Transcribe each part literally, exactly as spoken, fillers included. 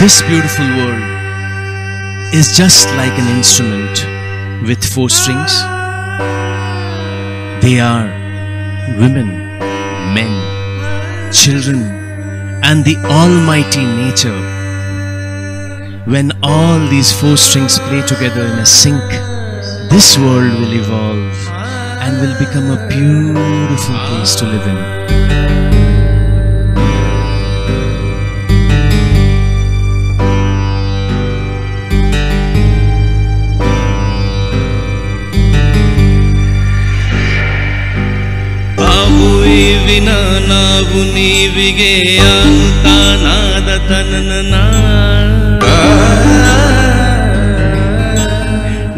This beautiful world is just like an instrument with four strings. They are women, men, children, and the almighty nature. When all these four strings play together in a sync, this world will evolve and will become a beautiful place to live in. Vina naavu neevige anta naada tanana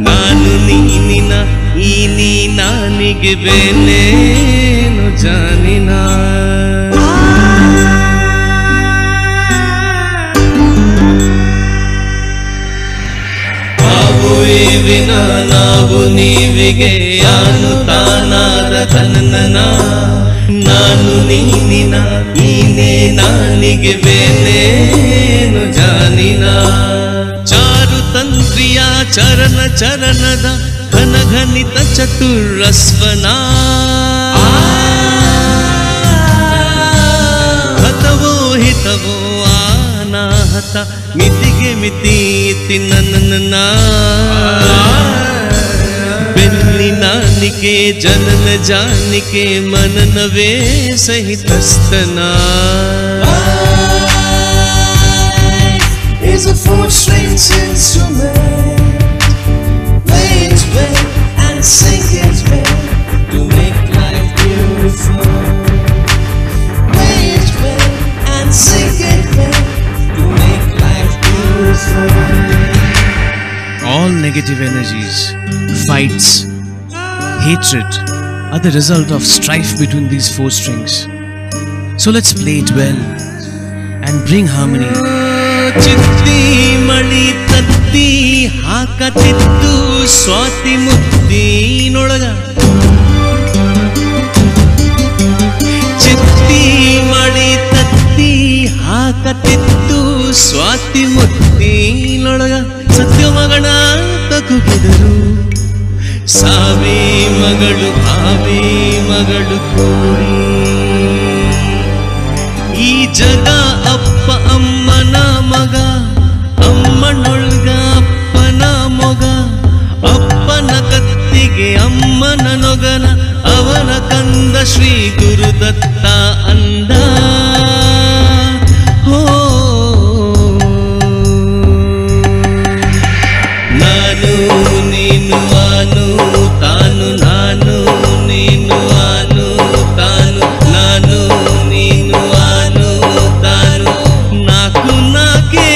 nanu neenina ee neenanige venenu janina avu vina naavu neevige anta naada tanana nanu neenina ine nanige venenu janina charu tantriya charana charanada ghana ghanita chaturasvana hatavo hitavo anahata mitige miti tinanana के जनन जान के मनन वे सहित स्तना is a four strings instrument play its way and sing its way to make life beautiful play its way and sing its way to make life beautiful all negative energies fights hatred are the result of strife between these four strings. So let's play it well and bring harmony. Chitti mali tatti hakatittu swati mutti nolaga chitti mali tatti hakatittu swati mutti nolaga satyamagana takugidaru सावी मगलु भावी मगलु कोरी ई जगा app Amman मग अम्मनोळग अप्पन मोग अप्पन कत्तिगे Amman नोगन oven कंद श्री गुरुदत्त अंद हो नानु नीनु आनु तानु नानु नीनु आनु तानु नानु नीनु आनु तानु नाकु नाके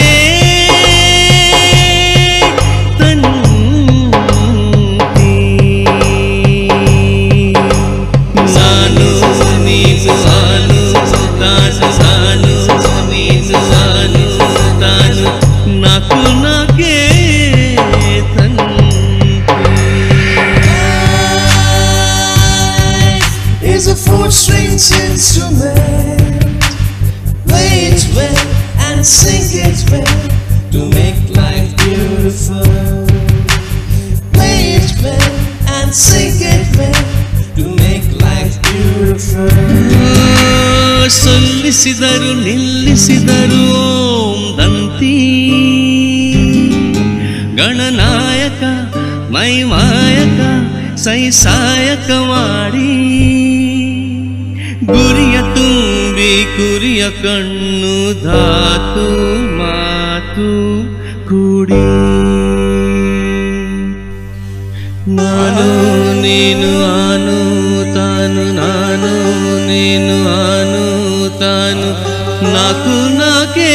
तन्ती नानु नीनु आनु तानु नानु नीनु आनु तानु नाकु नाके four strings instrument play its way and sing its way to make life beautiful play its way and sing its way to make life beautiful sollisidaru nillisidaru om danti gananayaka mai mayaka sai sayaka maadi ಗುರಿಯ ತುಂಬಿ ಕುರಿಯ ಕಣ್ಣು ಧಾತು ಮಾತು ಕೂಡಿ ನಾನು ನೀನು ಆನು ತಾನು ನಾನು ನೀನು ಆನು ತಾನು ನಾಕು ನಾಕೆ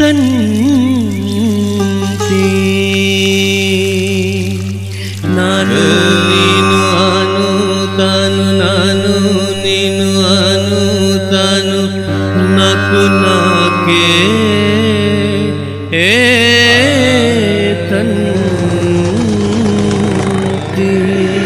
ತನ್ತಿ ನಾನು tanu nanu ninu anu tanu naku nake e tan ti